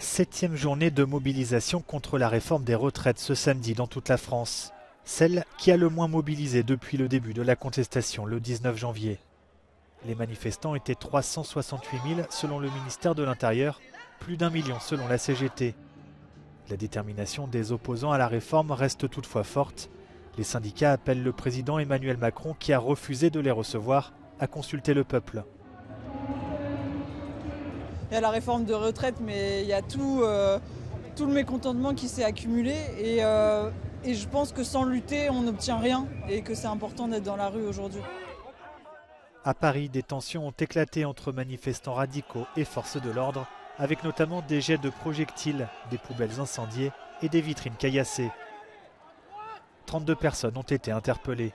7e journée de mobilisation contre la réforme des retraites ce samedi dans toute la France. Celle qui a le moins mobilisé depuis le début de la contestation le 19 janvier. Les manifestants étaient 368 000 selon le ministère de l'Intérieur, plus d'1 million selon la CGT. La détermination des opposants à la réforme reste toutefois forte. Les syndicats appellent le président Emmanuel Macron, qui a refusé de les recevoir, à consulter le peuple. Il y a la réforme de retraite, mais il y a tout le mécontentement qui s'est accumulé. Et je pense que sans lutter, on n'obtient rien et que c'est important d'être dans la rue aujourd'hui. À Paris, des tensions ont éclaté entre manifestants radicaux et forces de l'ordre, avec notamment des jets de projectiles, des poubelles incendiées et des vitrines caillassées. 32 personnes ont été interpellées.